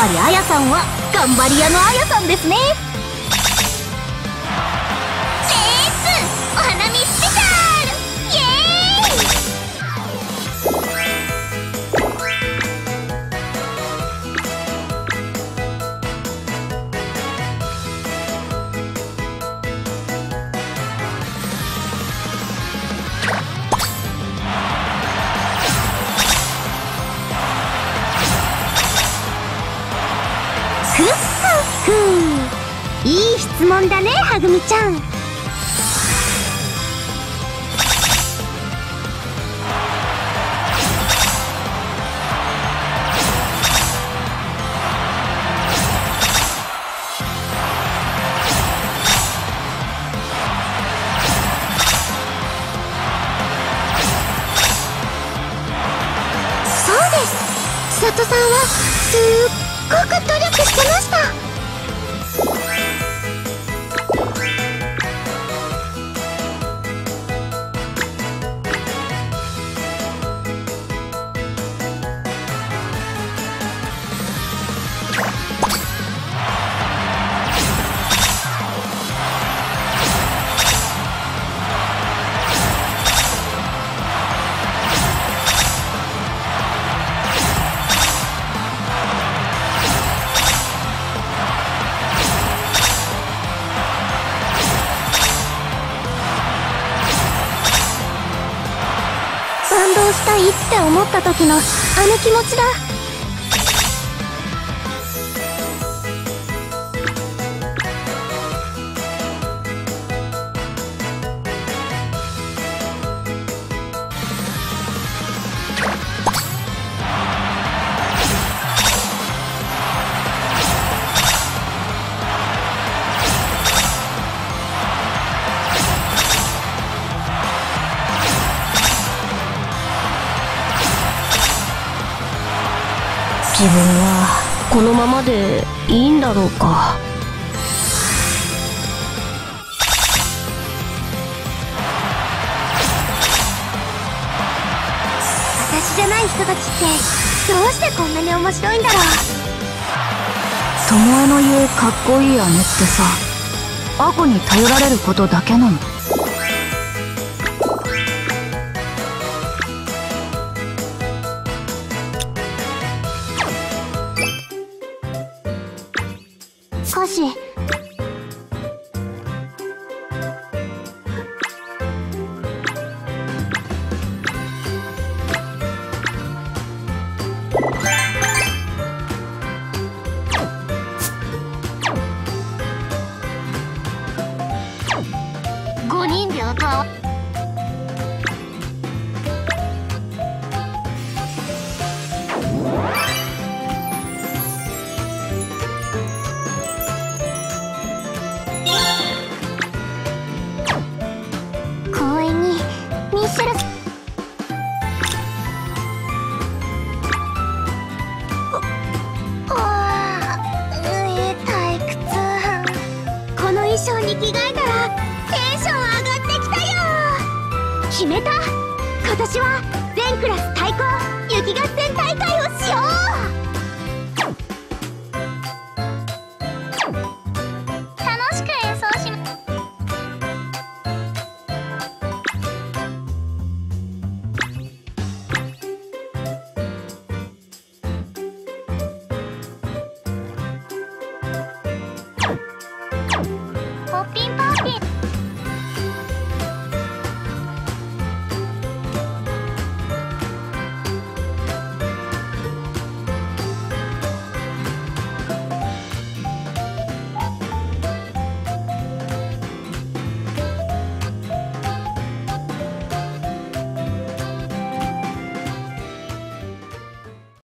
ぱりあやさんは頑張り屋のあやさんですね。レッツお花見スペシャル、イエーイ。いい質問だね、はぐみちゃん。千里さんはすっごく努力してました。したいって思った時のあの気持ちだ。自分はこのままでいいんだろうか。私じゃない人たちってどうしてこんなに面白いんだろう。巴の言うかっこいい姉ってさ、アコに頼られることだけなの。少し5人で歌わに着替えたらテンション上がってきたよ。決めた、今年は全クラス対抗雪合戦大会をしよう。